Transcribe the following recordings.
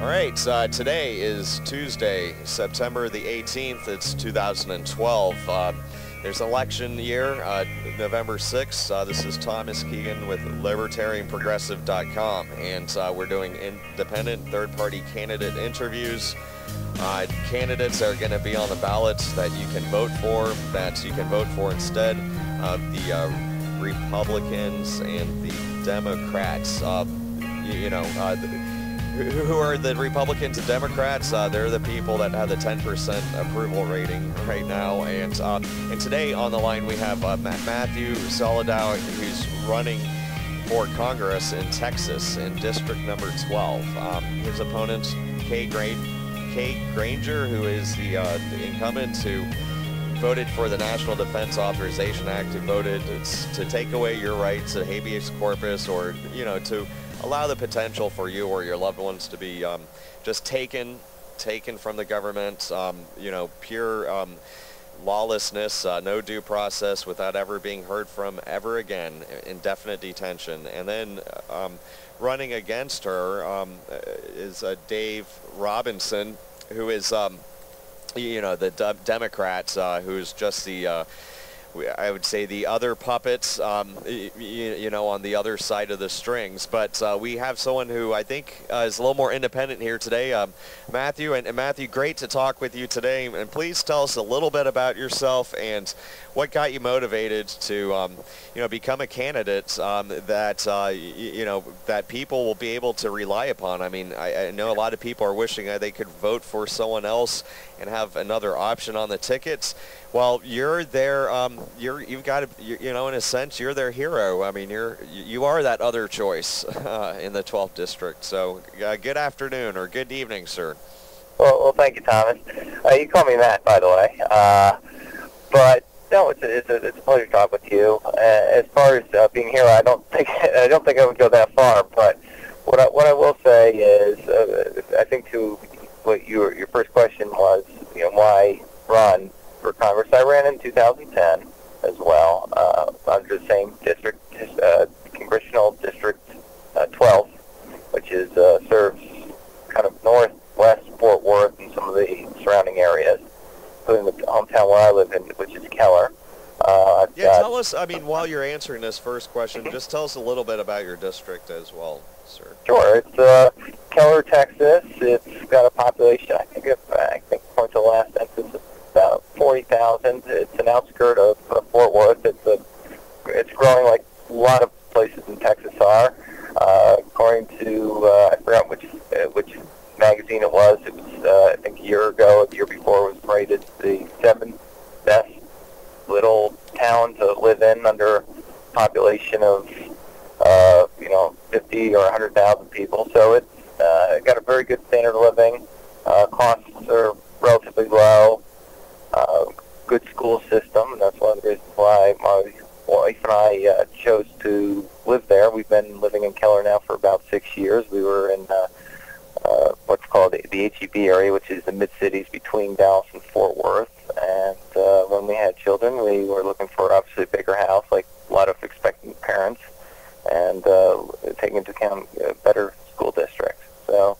All right, today is Tuesday, September the 18th. It's 2012. There's election year, November 6th. This is Thomas Keegan with LibertarianProgressive.com, and we're doing independent third-party candidate interviews. Candidates are going to be on the ballots that you can vote for, instead of the Republicans and the Democrats. Who are the Republicans and Democrats? They're the people that have the 10% approval rating right now. And today on the line we have Matthew Solodow, who's running for Congress in Texas in District number 12. His opponent, Kay Granger, who is the incumbent who voted for the National Defense Authorization Act, who voted to take away your rights to habeas corpus, or, you know, to allow the potential for you or your loved ones to be just taken from the government, pure lawlessness, no due process without ever being heard from ever again, indefinite detention. And then running against her is Dave Robinson, who is, the Democrat, who's just the... I would say the other puppets, on the other side of the strings. But we have someone who I think is a little more independent here today, Matthew. And Matthew, great to talk with you today. And please tell us a little bit about yourself and what got you motivated to, become a candidate that people will be able to rely upon. I mean, I know a lot of people are wishing they could vote for someone else and have another option on the tickets. Well, you're there. In a sense, you're their hero. I mean, you are that other choice in the 12th district. So, good afternoon or good evening, sir. Well, thank you, Thomas. You call me Matt, by the way. But no, it's a pleasure to talk with you. As far as being hero, I don't think I would go that far. But what I will say is, I think to what your first question was, why run for Congress? I ran in 2010 as well, under the same district, congressional district 12, which is serves kind of northwest Fort Worth and some of the surrounding areas, including the hometown where I live in, which is Keller. Tell us, while you're answering this first question, just tell us a little bit about your district as well, sir. Sure. It's Keller, Texas. It's got a population, I think according to the last census, of about 40,000. It's an outskirt of Fort Worth. It's growing like a lot of places in Texas are. According to I forgot which magazine it was. It was I think a year ago, the year before, it was rated the 7th best little town to live in under a population of 50 or 100,000 people. So it's got a very good standard of living. Costs are relatively low. Good school system, and that's one of the reasons why my wife and I chose to live there. We've been living in Keller now for about 6 years. We were in what's called the HEB area, which is the mid-cities between Dallas and Fort Worth. And when we had children, we were looking for obviously a bigger house, like a lot of expectant parents, and taking into account better school districts. So.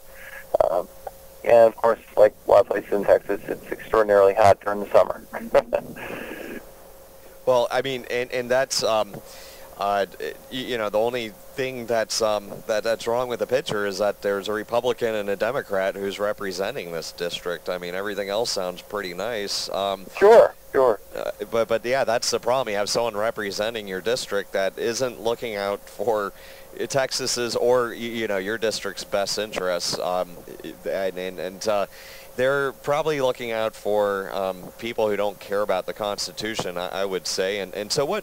And, of course, like a lot of places in Texas, it's extraordinarily hot during the summer. Well, I mean, and that's, the only thing that's wrong with the picture is that there's a Republican and a Democrat who's representing this district. I mean, everything else sounds pretty nice. Sure. But yeah, that's the problem. You have someone representing your district that isn't looking out for Texas's or your district's best interests, and they're probably looking out for people who don't care about the Constitution, I would say. And so what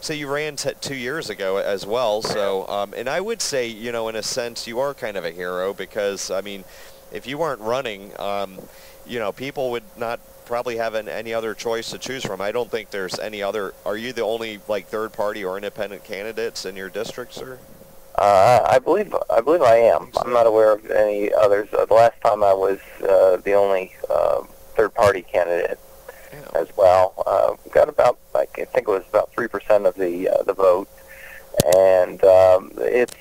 so you ran 2 years ago as well. So and I would say in a sense you are kind of a hero, because I mean if you weren't running, people would not probably have any other choice to choose from. I don't think there's any other. Are you the only third party or independent candidates in your district, sir? I believe I am. I'm not aware of any others. The last time I was the only third party candidate as well. Got about I think it was about 3% of the vote, and it's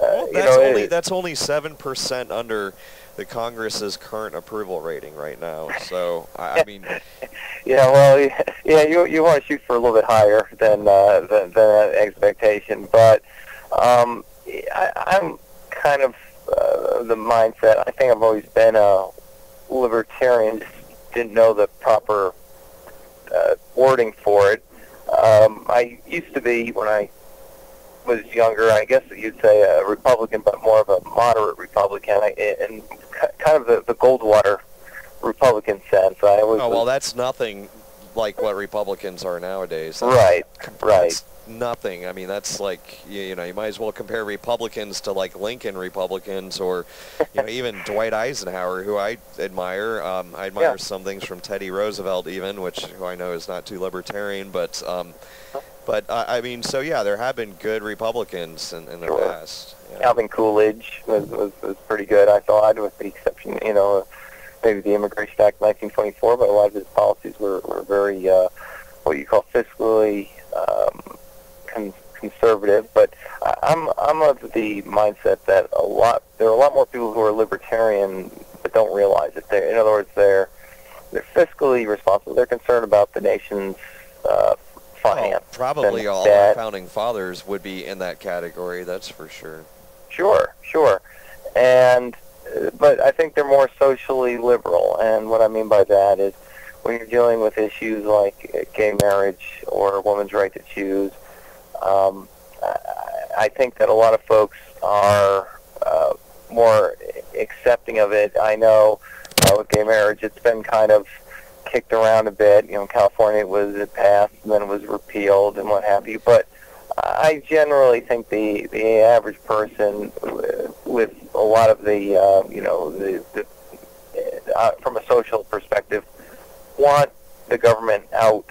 Well, that's only 7% under the Congress's current approval rating right now. So I mean, yeah, well, yeah, you want to shoot for a little bit higher than that expectation, but I'm kind of the mindset. I think I've always been a libertarian. Just didn't know the proper wording for it. I used to be when I was younger, I guess you'd say a Republican, but more of a moderate Republican, and kind of the Goldwater Republican sense. I was, oh well, that's nothing like what Republicans are nowadays. That's, right. Nothing. I mean, that's like you know, you might as well compare Republicans to like Lincoln Republicans, or you know, even Dwight Eisenhower, who I admire. I admire some things from Teddy Roosevelt, even, who I know is not too libertarian, but. I mean, so yeah, there have been good Republicans in the past. Yeah. Calvin Coolidge was pretty good, I thought, with the exception, you know, maybe the Immigration Act 1924, but a lot of his policies were very, what you call fiscally conservative. But I'm of the mindset that there are a lot more people who are libertarian but don't realize it. In other words, they're fiscally responsible. They're concerned about the nation's finance. Oh, probably all our founding fathers would be in that category, that's for sure. Sure. And, but I think they're more socially liberal, and what I mean by that is when you're dealing with issues like gay marriage or a woman's right to choose, I think that a lot of folks are more accepting of it. I know with gay marriage it's been kind of kicked around a bit. You know, California, it passed and then it was repealed and what have you. But I generally think the average person with a lot of the you know, from a social perspective, want the government out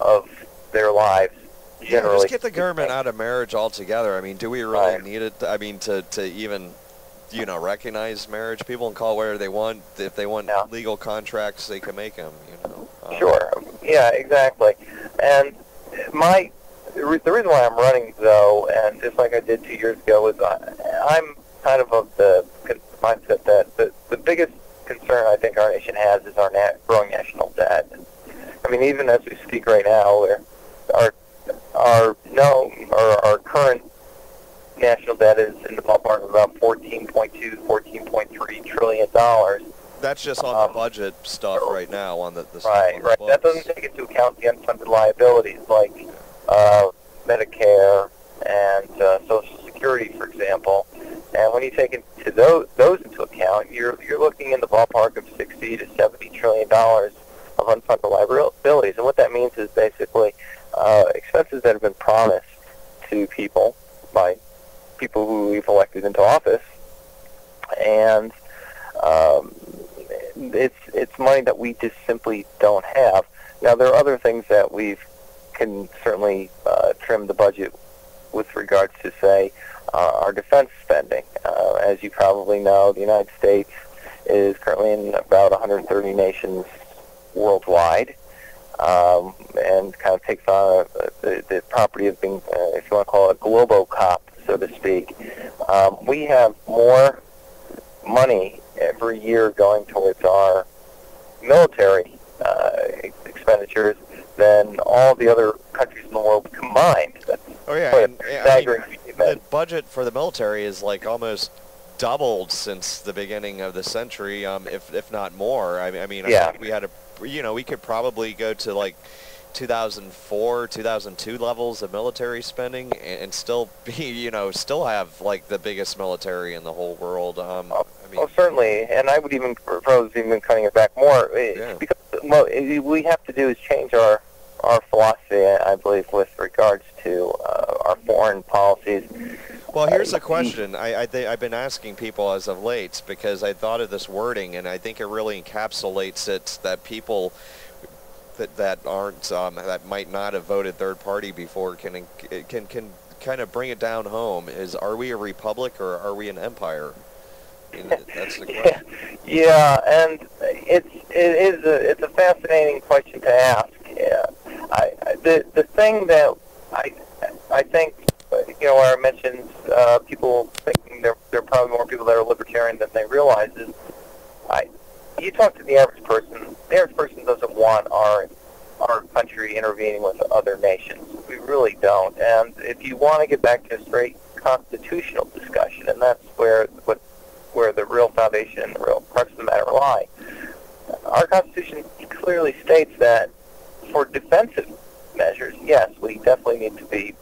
of their lives. Generally, yeah, just get the government out of marriage altogether. I mean, do we really need it? I mean, to even, you know, recognize marriage. People can call where they want. If they want legal contracts, they can make them, you know. Sure. Yeah, exactly. And the reason why I'm running, though, and just like I did 2 years ago, is I'm kind of the mindset that the biggest concern I think our nation has is our growing national debt. I mean, even as we speak right now, our current national debt is in the ballpark of about $14.2–$14.3 trillion. That's just on the budget stuff right now. On the stuff on the books. That doesn't take into account the unfunded liabilities like Medicare and Social Security, for example. And when you take into those into account, you're looking in the ballpark of $60 to $70 trillion of unfunded liabilities. And what that means is basically expenses that have been promised to people by people who we've elected into office, and it's money that we just simply don't have. Now, there are other things that we can certainly trim the budget with regards to, say, our defense spending. As you probably know, the United States is currently in about 130 nations worldwide, and kind of takes on the property of being, if you want to call it, a globocop, so to speak. We have more money every year going towards our military expenditures than all the other countries in the world combined. That's staggering. I mean, the budget for the military is like almost doubled since the beginning of the century, if not more. I think we had we could probably go to like 2004, 2002 levels of military spending and still be, still have like the biggest military in the whole world. Certainly, and I would even propose even cutting it back more, because what we have to do is change our philosophy, I believe, with regards to our foreign policies. Well, here's a question I've been asking people as of late, because I thought of this wording, and I think it really encapsulates it, that people that might not have voted third party before can kind of bring it down home, is: are we a republic or are we an empire? That's the question. Yeah, and it's a fascinating question to ask. The thing that I think you know, where I mentioned people thinking there are probably more people that are libertarian than they realize is, you talk to the average person doesn't want our country intervening with other nations. We really don't. And if you want to get back to a straight constitutional discussion, and that's where the real foundation and the real crux of the matter lie, our Constitution clearly states that for defensive measures, yes, we definitely need to be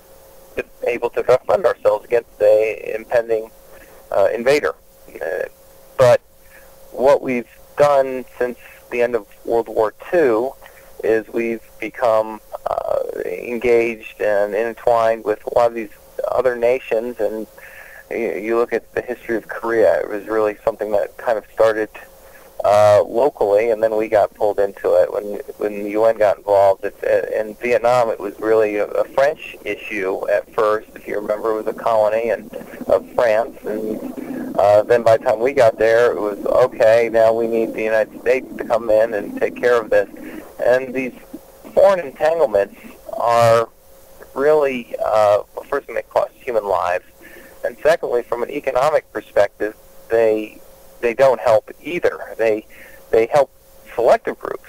able to defend ourselves against an impending invader. But what we've done since the end of World War II is we've become engaged and intertwined with a lot of these other nations, and you look at the history of Korea. It was really something that kind of started locally, and then we got pulled into it when the UN got involved. In Vietnam, it was really a French issue at first. If you remember, it was a colony of France, and then by the time we got there, it was, okay, now we need the United States to come in and take care of this. And these foreign entanglements are really, first, they cost human lives, and secondly, from an economic perspective, they don't help either. They help selective groups.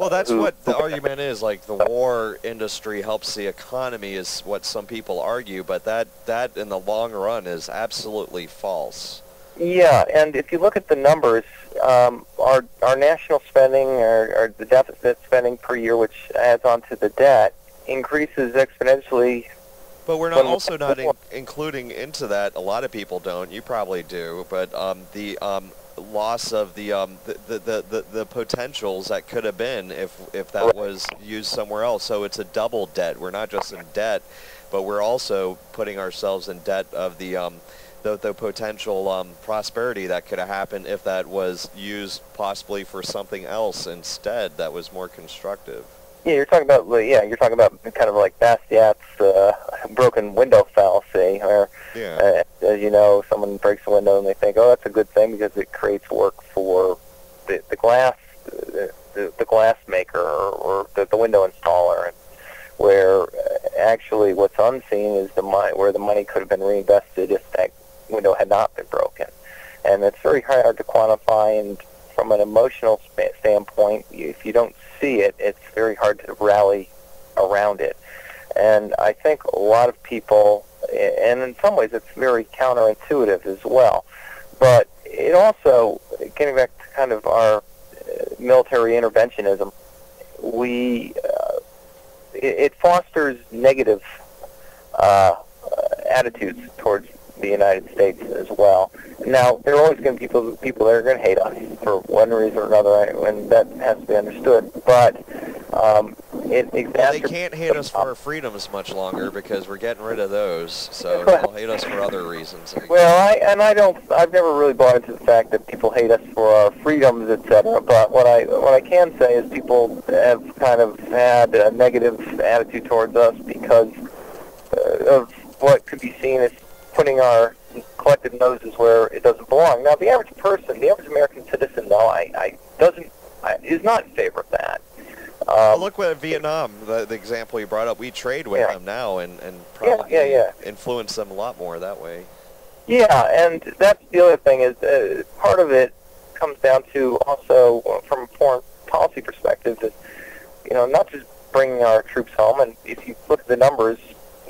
Well, that's what the argument is. Like, the war industry helps the economy is what some people argue, but that in the long run is absolutely false. Yeah, and if you look at the numbers, our national spending, or the deficit spending per year, which adds on to the debt, increases exponentially. But we're not including into that, a lot of people don't, you probably do, but the loss of the potentials that could have been if that was used somewhere else. So it's a double debt. We're not just in debt, but we're also putting ourselves in debt of the potential prosperity that could have happened if that was used possibly for something else instead that was more constructive. Yeah, you're talking about kind of like Bastiat's broken window fallacy, where, yeah, as you know, someone breaks a window and they think, oh, that's a good thing because it creates work for the glass maker or the window installer, and where actually what's unseen is where the money could have been reinvested if that window had not been broken, and it's very hard to quantify. And from an emotional standpoint, if you don't see it, it's very hard to rally around it. And I think a lot of people, and in some ways it's very counterintuitive as well, but it also, getting back to kind of our military interventionism, it fosters negative attitudes towards the United States as well. Now, there are always going to be people that are going to hate us for one reason or another, and that has to be understood, but they can't hate us for our freedoms much longer because we're getting rid of those, so they'll hate us for other reasons. Well, I've never really bought into the fact that people hate us for our freedoms, etc., but what I can say is people have kind of had a negative attitude towards us because of what could be seen as putting our collective noses where it doesn't belong. Now, the average person, the average American citizen, though, is not in favor of that. Well, look at Vietnam, the example you brought up. We trade with them now and probably influence them a lot more that way. Yeah, and that's the other thing is part of it comes down to also from a foreign policy perspective is, you know, not just bringing our troops home. And if you look at the numbers,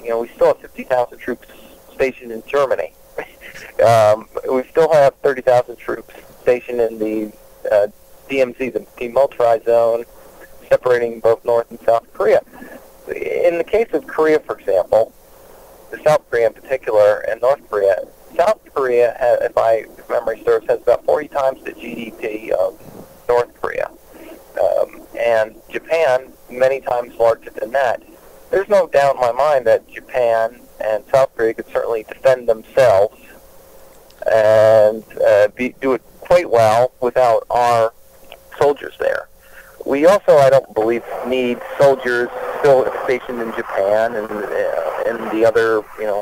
you know, we still have 50,000 troops stationed in Germany. We still have 30,000 troops stationed in the DMZ, the Demilitarized Zone, separating both North and South Korea. In the case of Korea, for example, the South Korea in particular, and North Korea, South Korea, if memory serves, has about 40 times the GDP of North Korea. And Japan, many times larger than that. There's no doubt in my mind that Japan and South Korea could certainly defend themselves and do it quite well without our soldiers there. We also, I don't believe, need soldiers still stationed in Japan and the other, you know,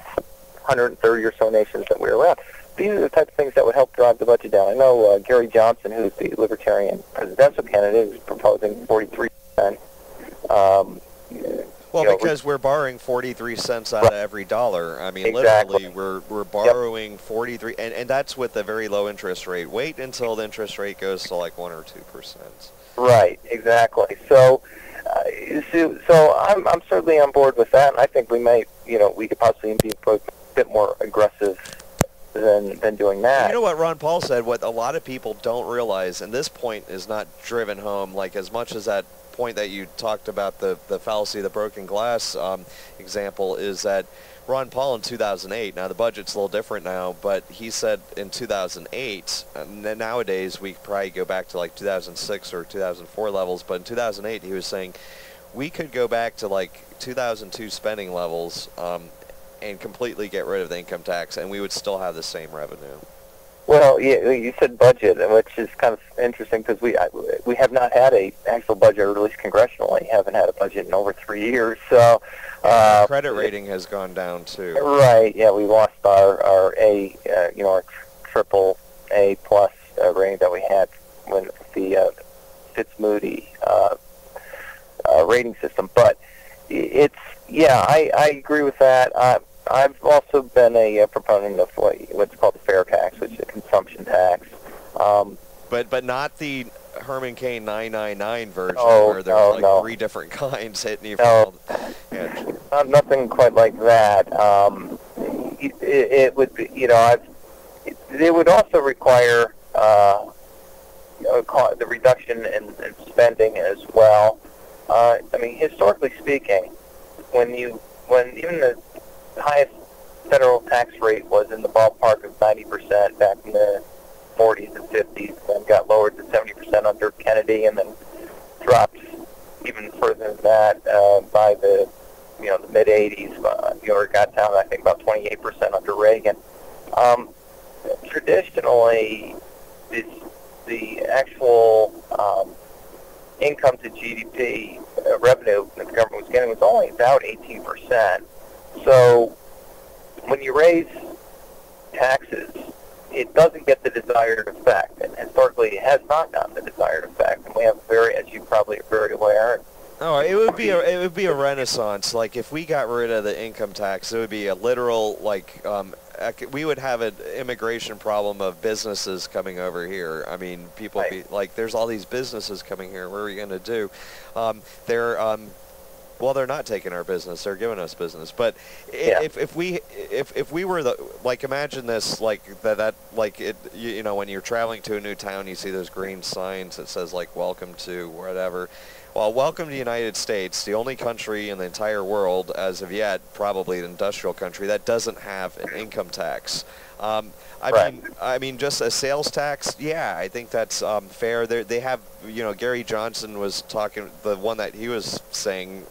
130 or so nations that we're around. These are the type of things that would help drive the budget down. I know Gary Johnson, who's the Libertarian presidential candidate, is proposing 43% Well, because we're borrowing 43 cents out of every dollar. I mean, literally, we're borrowing 43, and that's with a very low interest rate. Wait until the interest rate goes to like 1 or 2%. Right, exactly. So, I'm certainly on board with that, and I think we may, we could possibly be a bit more aggressive than doing that. You know what Ron Paul said? What a lot of people don't realize, and this point is not driven home, like as much as that point that you talked about, the fallacy of the broken glass example, is that Ron Paul in 2008, now the budget's a little different now, but he said in 2008, and then nowadays we probably go back to like 2006 or 2004 levels, but in 2008 he was saying we could go back to like 2002 spending levels and completely get rid of the income tax, and we would still have the same revenue. Well, yeah, you said budget, which is kind of interesting because we have not had a actual budget released congressionally. Haven't had a budget in over 3 years. So credit rating has gone down too. Right. Yeah, we lost our A, our AAA+ rating that we had when the Fitz-Moody rating system. But it's I agree with that. I've also been a proponent of what's called the fair tax, which is a consumption tax. But not the Herman Cain 999 version, where there's three different kinds hitting you. Nothing quite like that. It would be, it would also require the reduction in spending as well. I mean, historically speaking, when even the highest federal tax rate was in the ballpark of 90% back in the 40s and 50s, then got lowered to 70% under Kennedy, and then dropped even further than that by the the mid 80s. It got down, I think, about 28% under Reagan. Traditionally, the actual income to GDP revenue that the government was getting was only about 18%. So when you raise taxes, it doesn't get the desired effect, and historically it has not gotten the desired effect. And we have as you probably are very aware. Oh, it would be a renaissance. Like if we got rid of the income tax, it would be a literal we would have an immigration problem of businesses coming over here. I mean, people be like, there's all these businesses coming here. What are we going to do? Well, they're not taking our business; they're giving us business. But if we were imagine this, when you're traveling to a new town, you see those green signs that says "Welcome to whatever." Well, welcome to the United States, the only country in the entire world, as of yet, probably an industrial country, that doesn't have an income tax. I mean, just a sales tax, I think that's fair. They have, Gary Johnson was talking, the one that he was saying,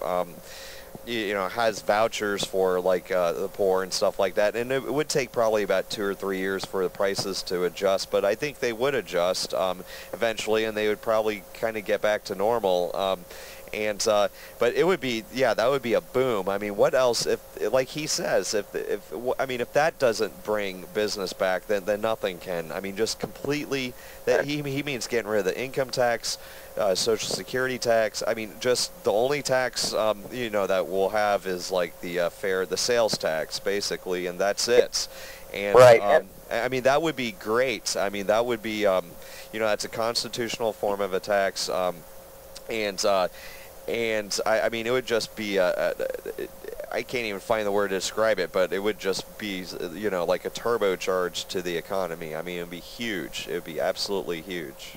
has vouchers for the poor and stuff like that. And it would take probably about 2 or 3 years for the prices to adjust, but I think they would adjust eventually, and they would probably kind of get back to normal. But it would be, that would be a boom. I mean, what else? If, like he says, if that doesn't bring business back, then nothing can. I mean, just completely. That he means getting rid of the income tax, Social Security tax. I mean, just the only tax that we'll have is the sales tax, basically, and that's it. And, I mean, that would be great. I mean, that would be, that's a constitutional form of a tax. I mean, it would just be I can't even find the word to describe it, but it would just be, like a turbocharge to the economy. I mean, it would be huge. It would be absolutely huge.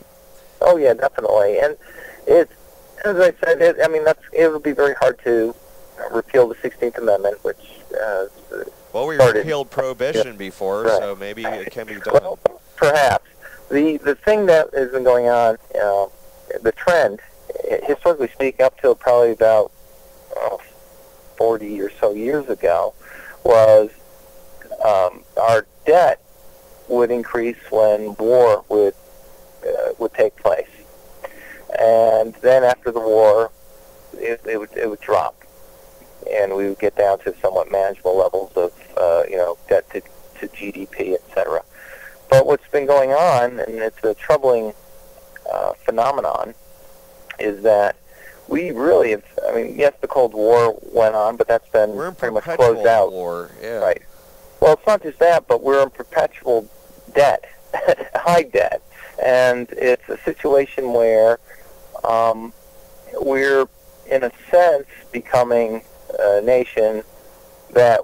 Oh, yeah, definitely. And as I said, it would be very hard to repeal the 16th Amendment, which we repealed prohibition before, so maybe it can be done. Well, perhaps. The thing that has been going on, the trend, historically speaking, up till probably about 40 or so years ago, was our debt would increase when war would take place, and then after the war, it would drop, and we would get down to somewhat manageable levels of debt to GDP, etc. But what's been going on, and it's a troubling phenomenon, is that we really have, I mean, yes, the Cold War went on, but that's been pretty much closed out. War, yeah. Right. Well, it's not just that, but we're in perpetual debt, high debt. And it's a situation where we're, in a sense, becoming a nation that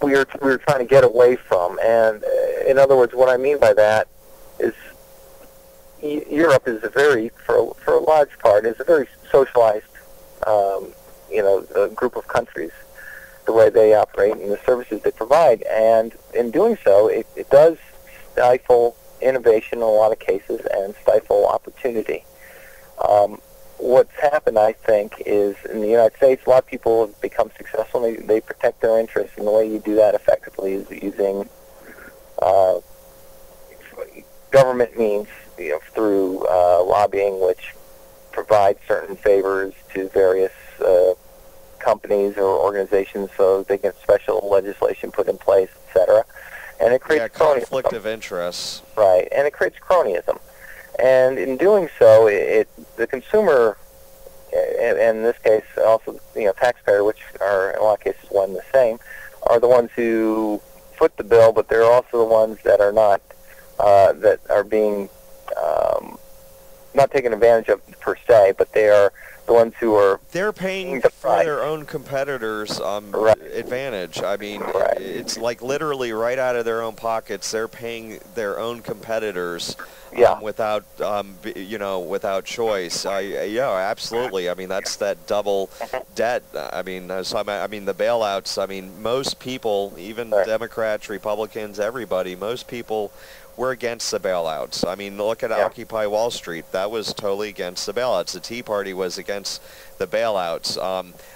we're trying to get away from. And in other words, what I mean by that is Europe is a very, for a large part, is a very socialized, you know, group of countries, the way they operate and the services they provide. And in doing so, it does stifle innovation in a lot of cases and stifle opportunity. What's happened, I think, is in the United States, a lot of people have become successful, and they protect their interests, and the way you do that effectively is using government means, you know, through lobbying, which provides certain favors to various companies or organizations so they get special legislation put in place, etc. And it creates cronyism. Conflict of interests. Right, and it creates cronyism. And in doing so, the consumer, and in this case also, you know, taxpayer, which are in a lot of cases one and the same, are the ones who foot the bill, but they're also the ones that are not, that are being not taken advantage of per se, but they are the ones who are... They're paying for their own competitors' advantage. I mean, it's like literally right out of their own pockets, they're paying their own competitors... Yeah. Without, you know, without choice. Yeah, absolutely. I mean, that's that double debt. I mean, the bailouts. I mean, most people, even Democrats, Republicans, everybody, most people were against the bailouts. I mean, look at Occupy Wall Street. That was totally against the bailouts. The Tea Party was against the bailouts.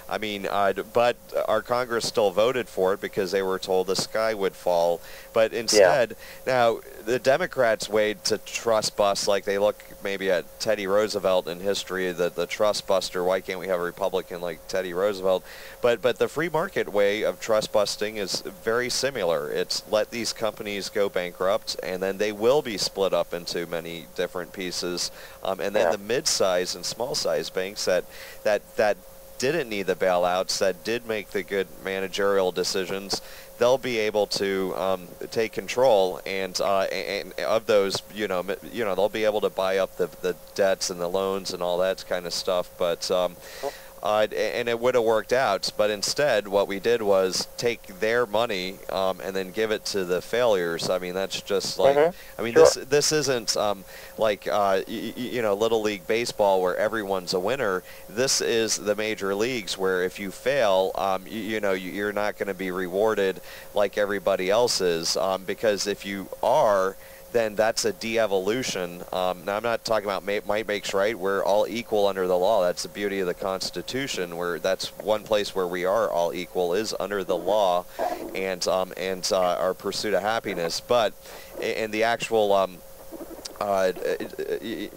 I mean, but our Congress still voted for it because they were told the sky would fall. But instead, now the Democrats wade to trust bust, like they look maybe at Teddy Roosevelt in history, the trust buster. Why can't we have a Republican like Teddy Roosevelt? But the free market way of trust busting is very similar. It's let these companies go bankrupt, and then they will be split up into many different pieces. And then the mid-size and small-size banks that didn't need the bailouts, that did make the good managerial decisions, they'll be able to take control and of those, you know, they'll be able to buy up the debts and the loans and all that kind of stuff. But and it would have worked out. But instead, what we did was take their money and then give it to the failures. I mean, that's just like I mean, this isn't like you know, Little League baseball where everyone's a winner. This is the major leagues where if you fail, you know, you're not going to be rewarded like everybody else is, because if you are, then that's a de-evolution. Now, I'm not talking about might makes right. We're all equal under the law. That's the beauty of the Constitution. That's one place where we are all equal is under the law, and our pursuit of happiness. But in the actual, you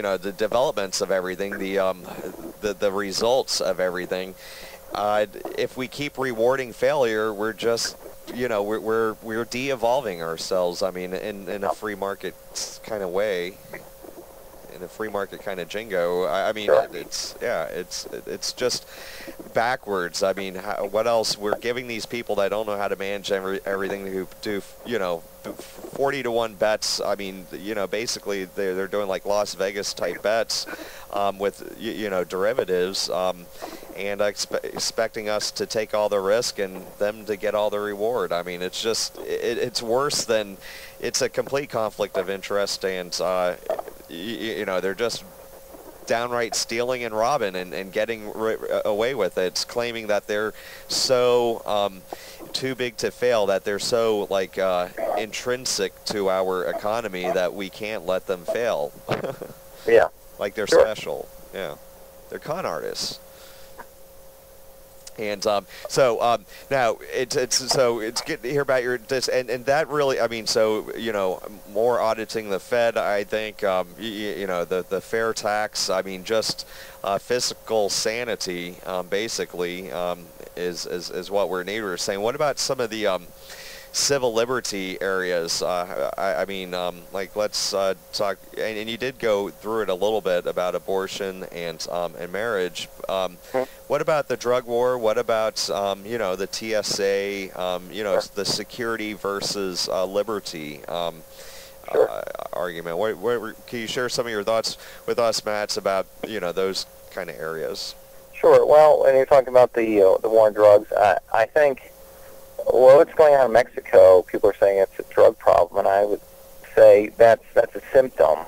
know, the developments of everything, the results of everything. If we keep rewarding failure, we're just, you know, we're de-evolving ourselves. I mean, in a free market kind of way, in a free market kind of jingo. I mean, it's just backwards. I mean, what else? We're giving these people that don't know how to manage everything who do, you know, 40-to-1 bets. I mean, you know, basically they're doing like Las Vegas type bets with you know, derivatives. And expecting us to take all the risk and them to get all the reward. I mean, it's just, it's worse than, it's a complete conflict of interest, and, you know, they're just downright stealing and robbing and getting away with it. It's claiming that they're so too big to fail, that they're so, like, intrinsic to our economy that we can't let them fail. Yeah. Like they're special. Yeah. They're con artists. And now it's good to hear about your and that really, I mean, so, you know, more auditing the Fed, I think, you know, the fair tax, I mean, just fiscal sanity basically is what we're saying. What about some of the civil liberty areas. Like let's talk, and you did go through it a little bit about abortion and marriage. What about the drug war? What about, you know, the TSA, you know, the security versus liberty argument? What, can you share some of your thoughts with us, Matt, about, you know, those kind of areas? Sure. Well, when you're talking about the war on drugs, I think what's going on in Mexico, people are saying it's a drug problem, and I would say that's a symptom.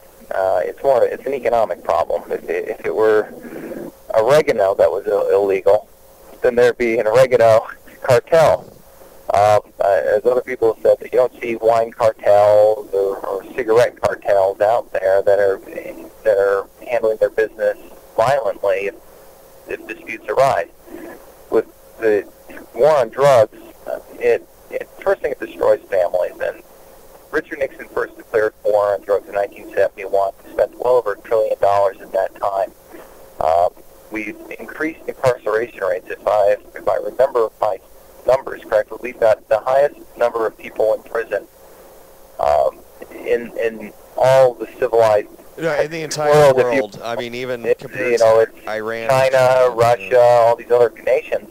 It's an economic problem. If it were oregano that was illegal, then there'd be an oregano cartel. As other people have said, that you don't see wine cartels or cigarette cartels out there that are handling their business violently if disputes arise. With the war on drugs, first thing, it destroys families. And Richard Nixon first declared war on drugs in 1971. We spent well over $1 trillion at that time. We've increased incarceration rates. If I remember my numbers correctly, we've got the highest number of people in prison in all the civilized in the entire world. I mean, even compared to Iran, China, Russia, all these other nations.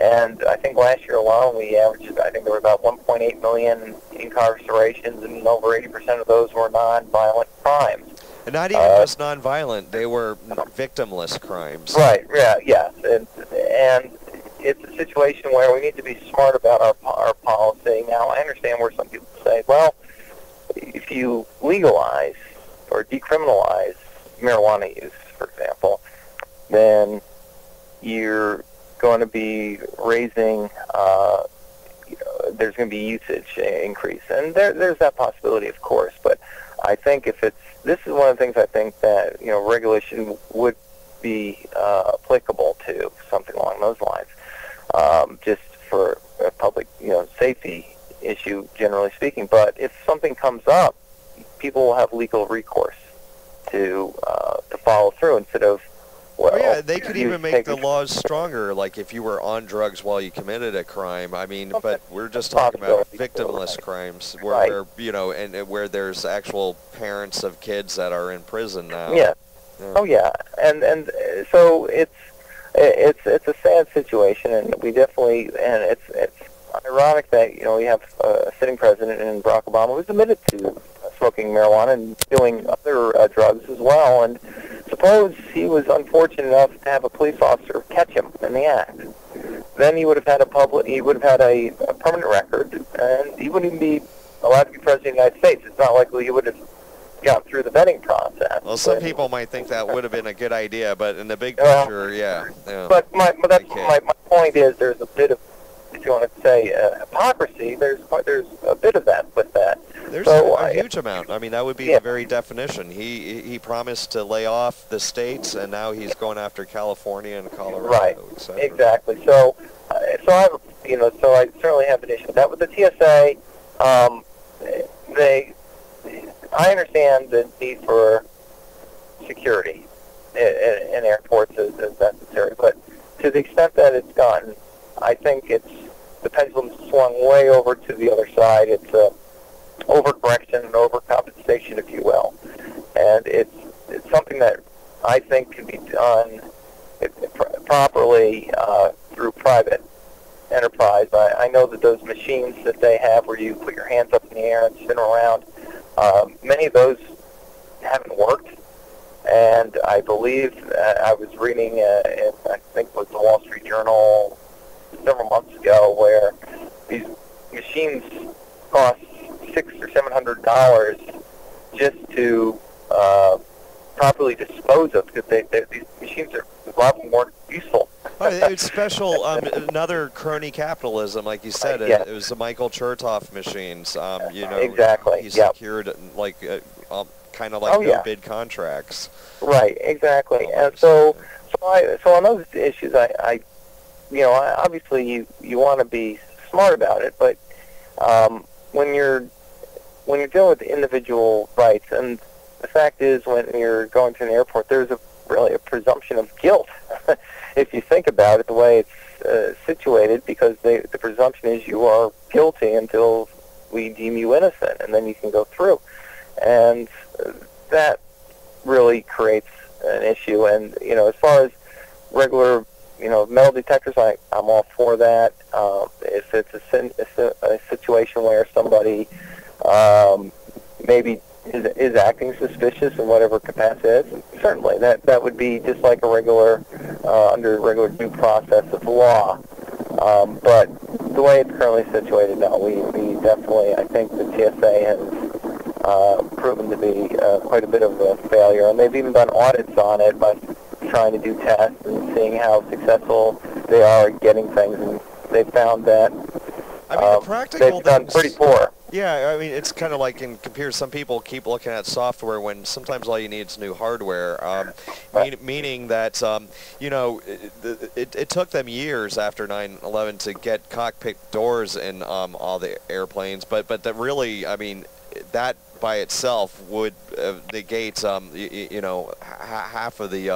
And I think last year alone, we averaged, I think there were about 1.8 million incarcerations, and over 80% of those were non-violent crimes. And not even just non-violent; they were victimless crimes. Right. Yeah. Yes. And it's a situation where we need to be smart about our policy. Now, I understand where some people say, well, if you legalize or decriminalize marijuana use, for example, then you're going to be raising, there's going to be usage increase. And there's that possibility, of course. But I think this is one of the things I think that, you know, regulation would be applicable to, something along those lines, just for a public, you know, safety issue, generally speaking. But if something comes up, people will have legal recourse to follow through instead of, well, yeah, they could even make the laws stronger, like if you were on drugs while you committed a crime. I mean, but we're just talking about victimless crimes where, you know, and where there's actual parents of kids that are in prison now. Yeah. Oh yeah. And so it's a sad situation, and we definitely, and it's ironic that, you know, we have a sitting president in Barack Obama who's admitted to smoking marijuana and doing other drugs as well. And suppose he was unfortunate enough to have a police officer catch him in the act, then he would have had a permanent record, and he wouldn't even be allowed to be president of the United States. It's not likely he would have got through the vetting process. Well, some people might think that would have been a good idea, but in the big picture, yeah. But my point is, there's a bit of, if you want to say, hypocrisy. There's a bit of that with that. There's a huge amount. I mean, that would be the very definition. He promised to lay off the states, and now he's going after California and Colorado. Right. Exactly. So I have, you know, so I certainly have an issue with that. With the TSA, I understand the need for security in airports as necessary, but to the extent that it's gotten, I think the pendulum's swung way over to the other side. It's overcorrection and overcompensation, if you will, and it's something that I think can be done properly through private enterprise. I know that those machines that they have, where you put your hands up in the air and spin around, many of those haven't worked. And I believe I was reading, I think it was the Wall Street Journal several months ago, where these machines cost $600 or $700 just to properly dispose of, because these machines are a lot more useful. Oh, it's special. Another crony capitalism, like you said. It was the Michael Chertoff machines. You know, exactly. He secured like kind of like no-bid contracts. Right. Exactly. And so on those issues, I you know, obviously you want to be smart about it, but when you're dealing with individual rights, and the fact is, when you're going to an airport, there's a really a presumption of guilt, if you think about it, the way it's situated, because the presumption is you are guilty until we deem you innocent, and then you can go through. And that really creates an issue. And, you know, as far as regular, you know, metal detectors, I'm all for that. If it's a situation where somebody maybe is acting suspicious in whatever capacity it is, certainly that would be just like a regular, under regular due process of law. But the way it's currently situated now, we definitely, I think the TSA has proven to be quite a bit of a failure, and they've even done audits on it by trying to do tests and seeing how successful they are at getting things, and they found that I mean, the practical they've done pretty poor. Yeah, I mean, it's kind of like in computers, some people keep looking at software when sometimes all you need is new hardware, meaning that, you know, it took them years after 9/11 to get cockpit doors in all the airplanes, but that really, I mean, that by itself would negate, you know, half of the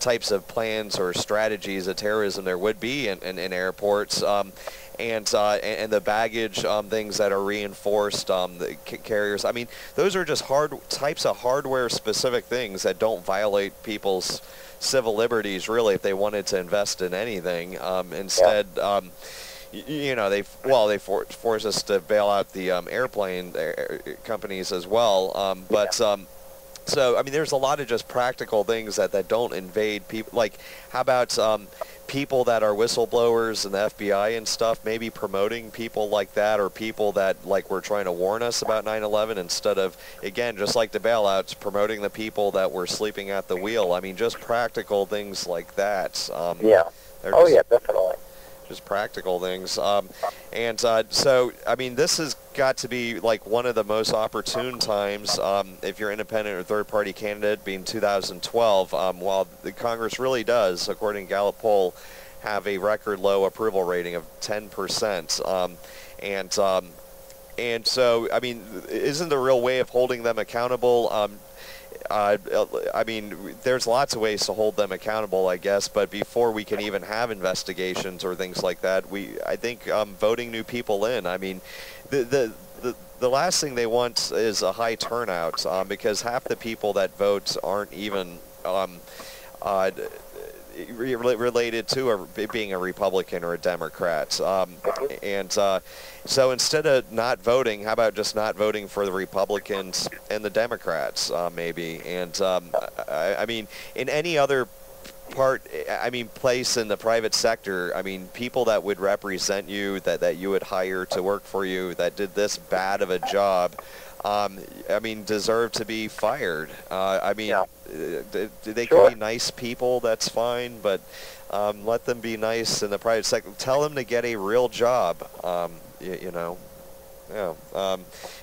types of plans or strategies of terrorism there would be in airports, and the baggage things that are reinforced, the carriers. I mean, those are just types of hardware-specific things that don't violate people's civil liberties, really, if they wanted to invest in anything. Instead... Yeah. You know, they force us to bail out the airplane companies as well. So, I mean, there's a lot of just practical things that don't invade people. Like, how about people that are whistleblowers and the FBI and stuff, maybe promoting people like that, or people that, like, were trying to warn us about 9/11 instead of, again, just like the bailouts, promoting the people that were sleeping at the wheel. I mean, just practical things like that. Yeah. Oh, yeah, definitely. Just practical things, so I mean, this has got to be like one of the most opportune times if you're independent or third-party candidate, being 2012. While the Congress really does, according to Gallup poll, have a record low approval rating of 10%, and so I mean, isn't the real way of holding them accountable? I mean, there's lots of ways to hold them accountable, I guess, but before we can even have investigations or things like that, I think voting new people in, I mean, the last thing they want is a high turnout, because half the people that vote aren't even related to being a Republican or a Democrat. So instead of not voting, how about just not voting for the Republicans and the Democrats, maybe? And I mean, in any other place in the private sector, I mean, people that would represent you, that you would hire to work for you, that did this bad of a job, I mean, deserve to be fired. I mean, yeah. They sure can be nice people, that's fine, but let them be nice in the private sector. Tell them to get a real job, you know. Yeah.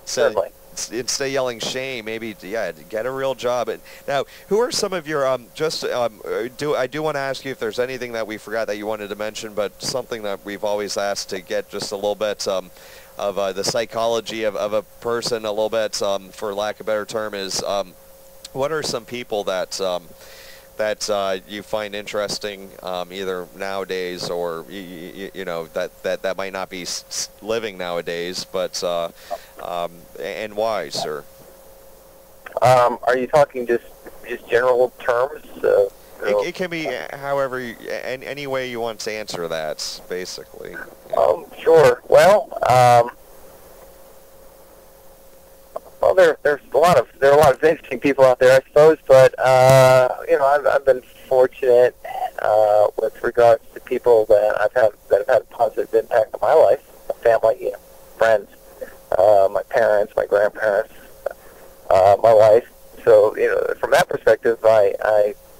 So instead of yelling shame, maybe, yeah, get a real job. And now, who are some of your, I do want to ask you if there's anything that we forgot that you wanted to mention, but something that we've always asked to get just a little bit of the psychology of a person a little bit, for lack of a better term, is what are some people that you find interesting, either nowadays or, you know, that might not be living nowadays, but, and why, sir? Are you talking just general terms? It can be however, any way you want to answer that, basically. Sure. Well, there are a lot of interesting people out there, I suppose. But you know, I've been fortunate with regards to people that have had a positive impact on my life, my family, you know, friends, my parents, my grandparents, my wife. So you know, from that perspective, I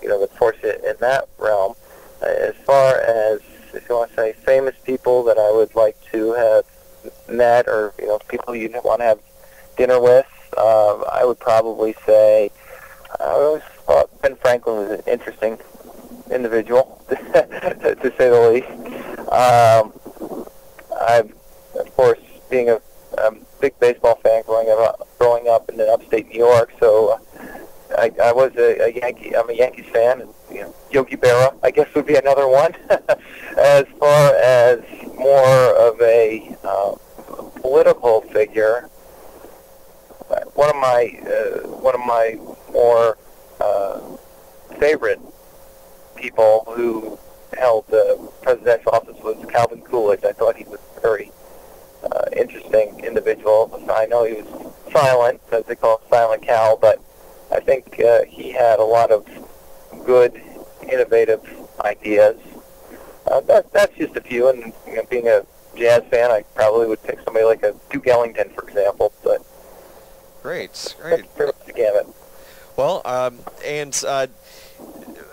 you know, been fortunate in that realm. As far as, if you want to say, famous people that I would like to have met, or, you know, people you'd want to have dinner with, I would probably say, I always thought Ben Franklin was an interesting individual, to say the least. I've, of course, being a big baseball fan growing up in upstate New York, so I was a Yankee. I'm a Yankees fan, and Yogi Berra, I guess, would be another one. As far as more of a political figure, one of my more favorite people who held the presidential office was Calvin Coolidge. I thought he was a very interesting individual. I know he was silent, as they call it, Silent Cal, but I think he had a lot of good, innovative ideas. That's just a few, and being a jazz fan, I probably would pick somebody like a Duke Ellington, for example. But great. That's pretty much the gamut. Well,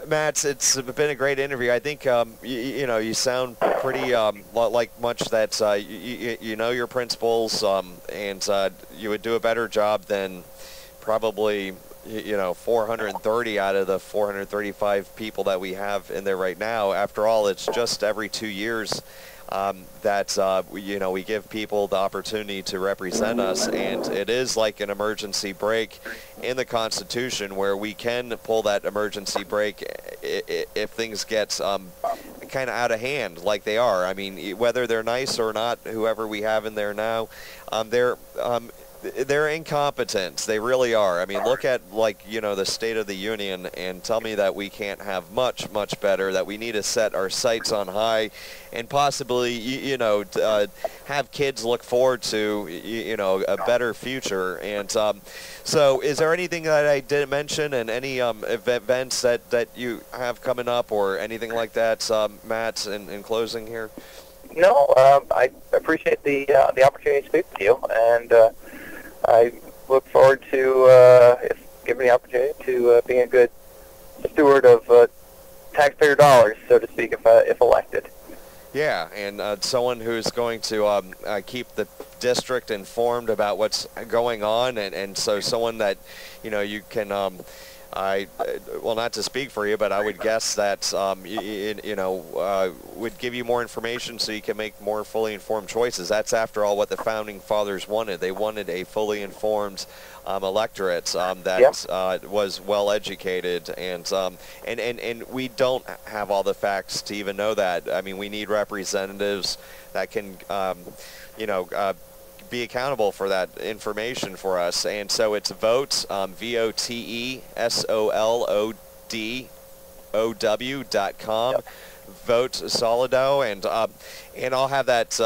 Matt, it's been a great interview. I think you sound pretty like much that you know your principles, and you would do a better job than probably 430 out of the 435 people that we have in there right now. After all, it's just every 2 years that we give people the opportunity to represent us, and it is like an emergency break in the Constitution where we can pull that emergency break if things get kind of out of hand, like they are. I mean, whether they're nice or not, whoever we have in there now, they're incompetent. They really are. I mean, look at the State of the Union and tell me that we can't have much better, that we need to set our sights on high and possibly, have kids look forward to, a better future. And so is there anything that I didn't mention and any events that you have coming up or anything like that, Matt, in closing here? No, I appreciate the opportunity to speak to you, and I look forward to, if given the opportunity, to being a good steward of taxpayer dollars, so to speak, if elected. Yeah, and someone who's going to keep the district informed about what's going on, and so someone that, you can... not to speak for you, but I would guess that would give you more information so you can make more fully informed choices. That's, after all, what the Founding Fathers wanted. They wanted a fully informed electorate that was well educated, and we don't have all the facts to even know that. I mean, we need representatives that can, be accountable for that information for us. And so it's votes, votesolodow.com, Vote Solodow, and I'll have that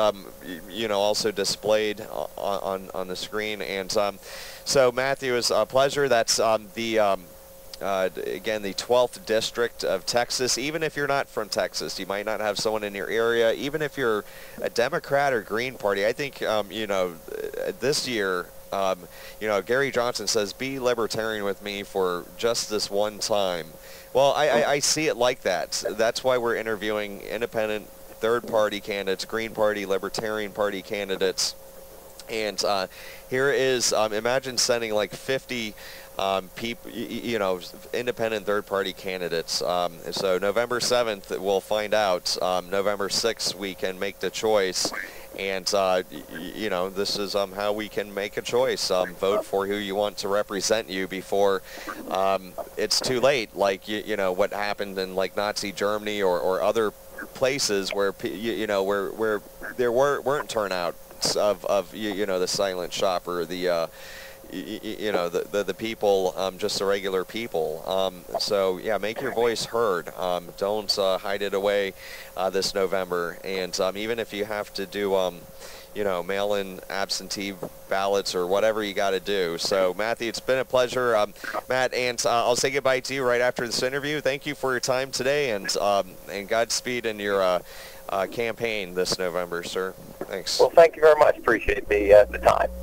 also displayed on the screen. And so, Matthew, it's a pleasure. That's again, the 12th District of Texas. Even if you're not from Texas, you might not have someone in your area. Even if you're a Democrat or Green Party, I think, this year, Gary Johnson says, be libertarian with me for just this one time. Well, I see it like that. That's why we're interviewing independent third-party candidates, Green Party, Libertarian Party candidates. And here is, imagine sending like 50 people, independent third-party candidates. So November 7th, we'll find out. November 6th, we can make the choice. And, this is how we can make a choice. Vote for who you want to represent you before it's too late, like, what happened in, like, Nazi Germany or other places where, where there weren't turnouts of the silent shopper, the... the people, just the regular people. So yeah, make your voice heard. Don't hide it away this November. And even if you have to do mail-in absentee ballots or whatever you got to do. So Matthew, it's been a pleasure. Matt, and I'll say goodbye to you right after this interview. Thank you for your time today, and Godspeed in your campaign this November, sir. Thanks. Well, thank you very much. Appreciate the time.